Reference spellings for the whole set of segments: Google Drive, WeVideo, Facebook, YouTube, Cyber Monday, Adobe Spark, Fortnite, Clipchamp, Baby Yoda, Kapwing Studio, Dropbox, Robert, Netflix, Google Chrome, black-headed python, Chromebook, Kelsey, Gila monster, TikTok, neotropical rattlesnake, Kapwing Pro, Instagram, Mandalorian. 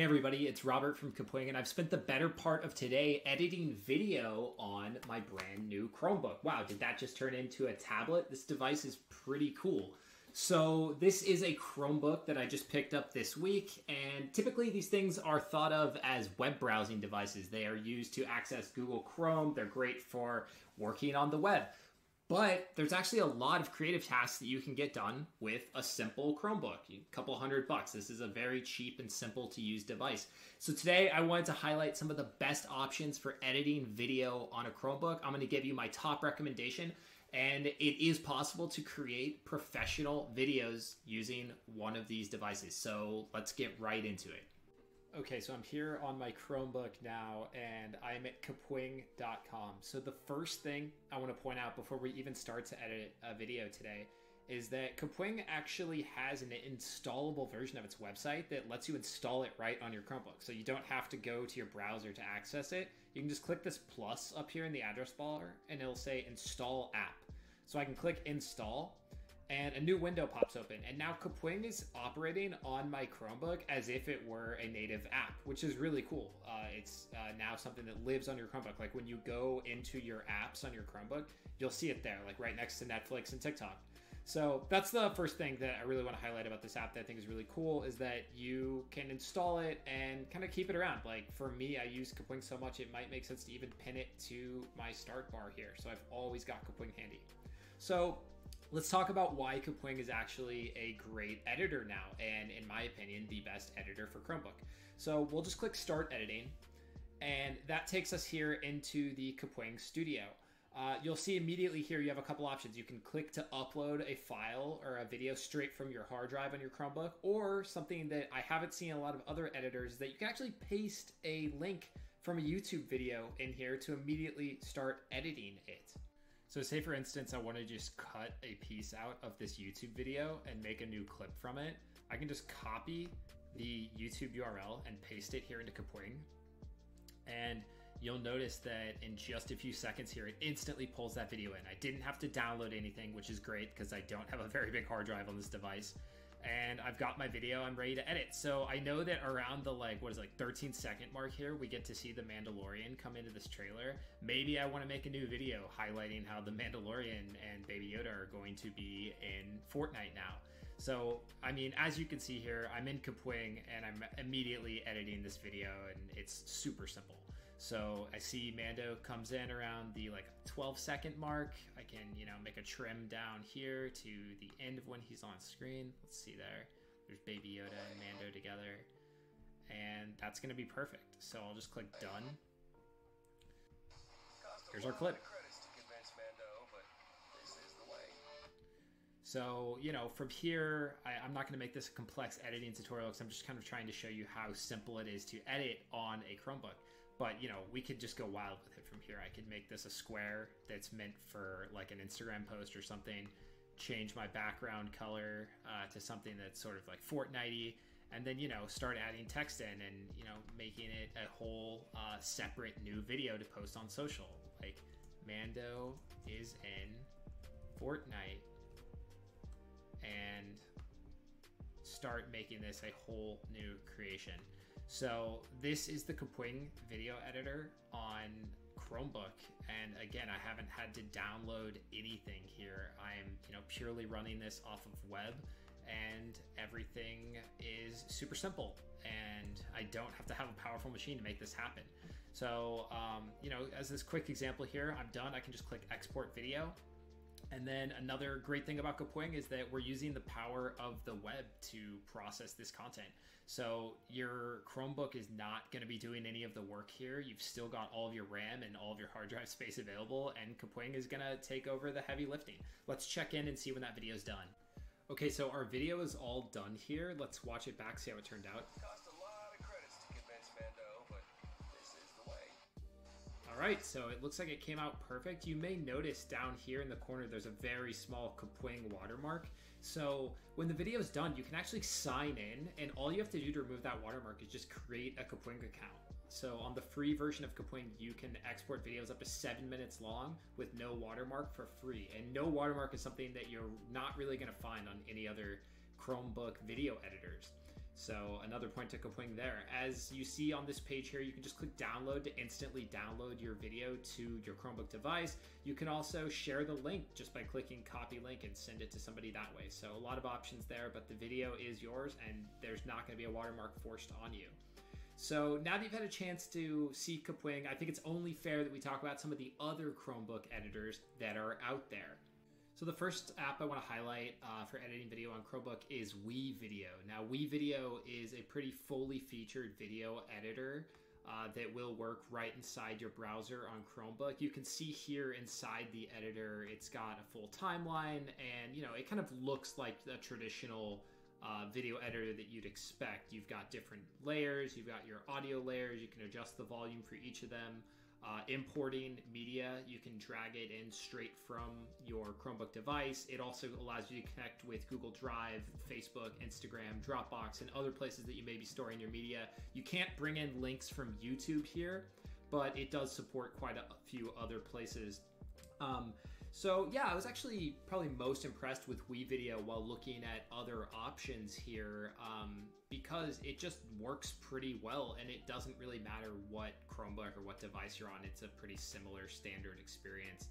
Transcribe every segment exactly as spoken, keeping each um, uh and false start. Hey everybody, it's Robert from Kapwing, and I've spent the better part of today editing video on my brand new Chromebook. Wow, did that just turn into a tablet? This device is pretty cool. So this is a Chromebook that I just picked up this week, and typically these things are thought of as web browsing devices. They are used to access Google Chrome. They're great for working on the web. But there's actually a lot of creative tasks that you can get done with a simple Chromebook, a couple hundred bucks. This is a very cheap and simple to use device. So today I wanted to highlight some of the best options for editing video on a Chromebook. I'm going to give you my top recommendation, and it is possible to create professional videos using one of these devices. So let's get right into it. Okay, so I'm here on my Chromebook now, and I'm at kapwing dot com. So the first thing I want to point out before we even start to edit a video today is that Kapwing actually has an installable version of its website that lets you install it right on your Chromebook. So you don't have to go to your browser to access it. You can just click this plus up here in the address bar, and it'll say install app. So I can click install, and a new window pops open. And now Kapwing is operating on my Chromebook as if it were a native app, which is really cool. Uh, it's uh, now something that lives on your Chromebook. Like when you go into your apps on your Chromebook, you'll see it there, like right next to Netflix and TikTok. So that's the first thing that I really want to highlight about this app that I think is really cool, is that you can install it and kind of keep it around. Like for me, I use Kapwing so much, it might make sense to even pin it to my start bar here. So I've always got Kapwing handy. So let's talk about why Kapwing is actually a great editor now, and in my opinion, the best editor for Chromebook. So we'll just click Start Editing, and that takes us here into the Kapwing Studio. Uh, you'll see immediately here you have a couple options. You can click to upload a file or a video straight from your hard drive on your Chromebook, or something that I haven't seen a lot of other editors, that you can actually paste a link from a YouTube video in here to immediately start editing it. So say for instance, I want to just cut a piece out of this YouTube video and make a new clip from it. I can just copy the YouTube U R L and paste it here into Kapwing. And you'll notice that in just a few seconds here, it instantly pulls that video in. I didn't have to download anything, which is great because I don't have a very big hard drive on this device. And I've got my video, I'm ready to edit. So I know that around the like, what is it, like thirteen second mark here, we get to see the Mandalorian come into this trailer. Maybe I wanna make a new video highlighting how the Mandalorian and Baby Yoda are going to be in Fortnite now. So, I mean, as you can see here, I'm in Kapwing and I'm immediately editing this video, and it's super simple. So I see Mando comes in around the like twelve second mark. I can, you know, make a trim down here to the end of when he's on screen. Let's see there. There's Baby Yoda and Mando together. And that's gonna be perfect. So I'll just click done. Here's our clip. So, you know, from here, I, I'm not going to make this a complex editing tutorial because I'm just kind of trying to show you how simple it is to edit on a Chromebook. But, you know, we could just go wild with it from here. I could make this a square that's meant for like an Instagram post or something, change my background color uh, to something that's sort of like Fortnite-y, and then, you know, start adding text in and, you know, making it a whole uh, separate new video to post on social. Like, Mando is in Fortnite. And start making this a whole new creation. So this is the Kapwing video editor on Chromebook. And again, I haven't had to download anything here. I'm, you know, purely running this off of web, and everything is super simple, and I don't have to have a powerful machine to make this happen. So, um, you know, as this quick example here, I'm done. I can just click export video. And then another great thing about Kapwing is that we're using the power of the web to process this content. So your Chromebook is not going to be doing any of the work here. You've still got all of your RAM and all of your hard drive space available, and Kapwing is going to take over the heavy lifting. Let's check in and see when that video is done. Okay, so our video is all done here. Let's watch it back, see how it turned out. All right, so it looks like it came out perfect. You may notice down here in the corner, there's a very small Kapwing watermark. So when the video is done, you can actually sign in, and all you have to do to remove that watermark is just create a Kapwing account. So on the free version of Kapwing, you can export videos up to seven minutes long with no watermark for free. And no watermark is something that you're not really gonna find on any other Chromebook video editors. So another point to Kapwing there. As you see on this page here, you can just click download to instantly download your video to your Chromebook device. You can also share the link just by clicking copy link and send it to somebody that way. So a lot of options there, but the video is yours and there's not going to be a watermark forced on you. So now that you've had a chance to see Kapwing, I think it's only fair that we talk about some of the other Chromebook editors that are out there. So the first app I want to highlight uh, for editing video on Chromebook is WeVideo. Now WeVideo is a pretty fully featured video editor uh, that will work right inside your browser on Chromebook. You can see here inside the editor, it's got a full timeline and, you know, it kind of looks like a traditional Uh, video editor that you'd expect. You've got different layers, you've got your audio layers, you can adjust the volume for each of them. Uh, importing media, you can drag it in straight from your Chromebook device. It also allows you to connect with Google Drive, Facebook, Instagram, Dropbox, and other places that you may be storing your media. You can't bring in links from YouTube here, but it does support quite a few other places. Um, so yeah, I was actually probably most impressed with WeVideo while looking at other options here, um, because it just works pretty well and it doesn't really matter what Chromebook or what device you're on. It's a pretty similar standard experience.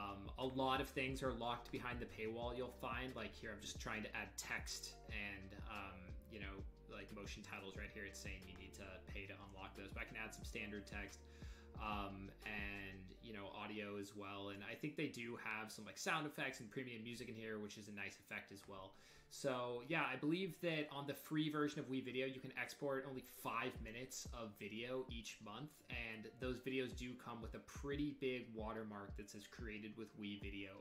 Um, a lot of things are locked behind the paywall, you'll find. Like here, I'm just trying to add text and, um, you know, like motion titles right here. It's saying you need to pay to unlock those, but I can add some standard text. Um, and, you know, audio as well. And I think they do have some like sound effects and premium music in here, which is a nice effect as well. So yeah, I believe that on the free version of WeVideo, you can export only five minutes of video each month. And those videos do come with a pretty big watermark that says created with WeVideo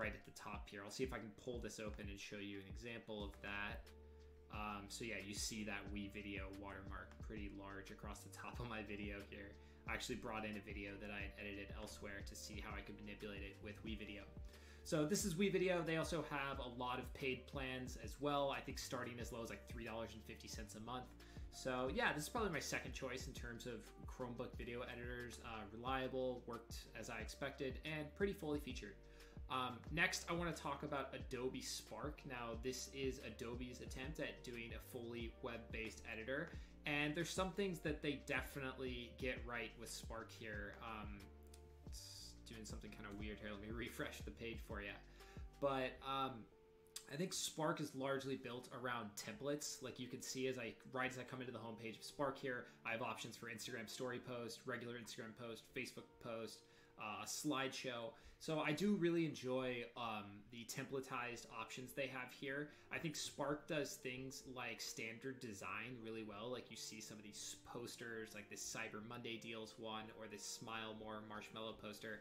right at the top here. I'll see if I can pull this open and show you an example of that. Um, so yeah, you see that WeVideo watermark pretty large across the top of my video here. I actually brought in a video that I had edited elsewhere to see how I could manipulate it with WeVideo. So this is WeVideo. They also have a lot of paid plans as well. I think starting as low as like three dollars and fifty cents a month. So yeah, this is probably my second choice in terms of Chromebook video editors. Uh, reliable, worked as I expected, and pretty fully featured. Um, next, I want to talk about Adobe Spark. Now, this is Adobe's attempt at doing a fully web-based editor. And there's some things that they definitely get right with Spark here. Um, it's doing something kind of weird here. Let me refresh the page for you. But um, I think Spark is largely built around templates. Like you can see as I, right as I come into the homepage of Spark here, I have options for Instagram story post, regular Instagram post, Facebook post, Uh, slideshow. So I do really enjoy um, the templatized options they have here. I think Spark does things like standard design really well. Like you see some of these posters, like this Cyber Monday deals one or this Smile More Marshmallow poster.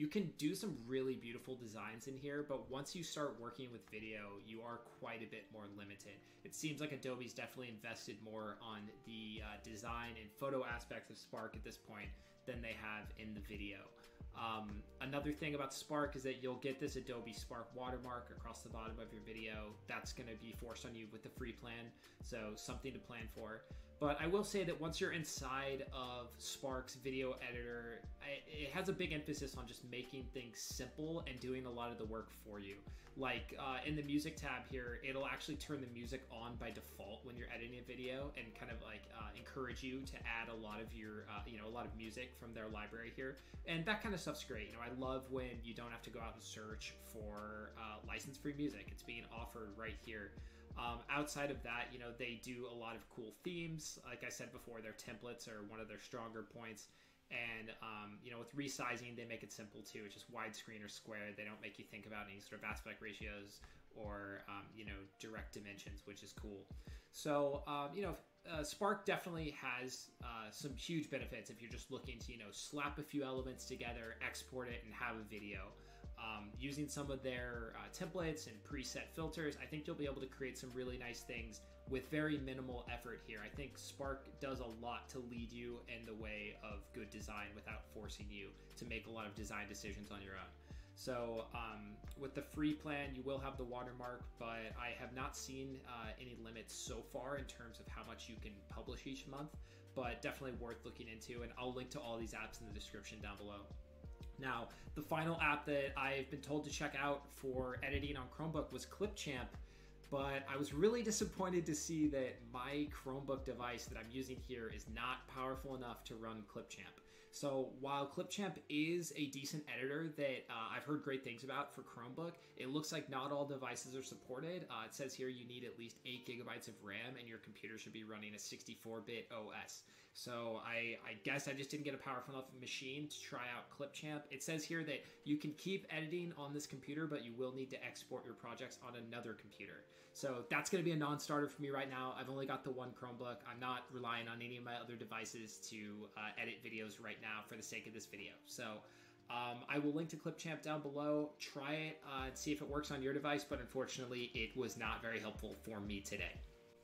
You can do some really beautiful designs in here, but once you start working with video, you are quite a bit more limited. It seems like Adobe's definitely invested more on the uh, design and photo aspects of Spark at this point than they have in the video. Um, another thing about Spark is that you'll get this Adobe Spark watermark across the bottom of your video. That's going to be forced on you with the free plan, so something to plan for. But I will say that once you're inside of Spark's video editor, it has a big emphasis on just making things simple and doing a lot of the work for you. Like uh, in the music tab here, it'll actually turn the music on by default when you're editing a video and kind of like uh, encourage you to add a lot of your, uh, you know, a lot of music from their library here. And that kind of stuff's great. You know, I love when you don't have to go out and search for uh, license-free music. It's being offered right here. Um, outside of that, you know, they do a lot of cool themes. Like I said before, their templates are one of their stronger points. And, um, you know, with resizing, they make it simple too. It's just widescreen or square. They don't make you think about any sort of aspect ratios or, um, you know, direct dimensions, which is cool. So, um, you know, uh, Spark definitely has uh, some huge benefits if you're just looking to, you know, slap a few elements together, export it, and have a video. Um, using some of their uh, templates and preset filters, I think you'll be able to create some really nice things with very minimal effort here. I think Spark does a lot to lead you in the way of good design without forcing you to make a lot of design decisions on your own. So um, with the free plan, you will have the watermark, but I have not seen uh, any limits so far in terms of how much you can publish each month, but definitely worth looking into. And I'll link to all these apps in the description down below. Now, the final app that I've been told to check out for editing on Chromebook was Clipchamp. but I was really disappointed to see that my Chromebook device that I'm using here is not powerful enough to run Clipchamp. So while Clipchamp is a decent editor that uh, I've heard great things about for Chromebook, it looks like not all devices are supported. Uh, it says here you need at least eight gigabytes of RAM and your computer should be running a sixty-four bit O S. So I, I guess I just didn't get a powerful enough machine to try out Clipchamp. It says here that you can keep editing on this computer, but you will need to export your projects on another computer. So that's going to be a non-starter for me right now. I've only got the one Chromebook. I'm not relying on any of my other devices to uh, edit videos right now for the sake of this video. So um, I will link to Clipchamp down below. Try it uh, and see if it works on your device. But unfortunately, it was not very helpful for me today.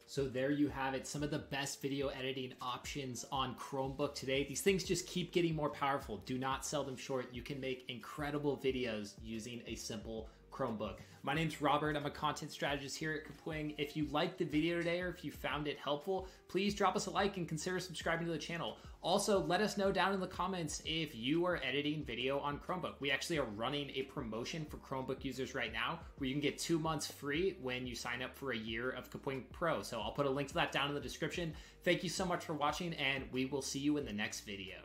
So there you have it, some of the best video editing options on Chromebook today. These things just keep getting more powerful. Do not sell them short. You can make incredible videos using a simple Chromebook. My name's Robert. I'm a content strategist here at Kapwing. If you liked the video today or if you found it helpful, please drop us a like and consider subscribing to the channel. Also, let us know down in the comments if you are editing video on Chromebook. We actually are running a promotion for Chromebook users right now where you can get two months free when you sign up for a year of Kapwing Pro. So I'll put a link to that down in the description. Thank you so much for watching, and we will see you in the next video.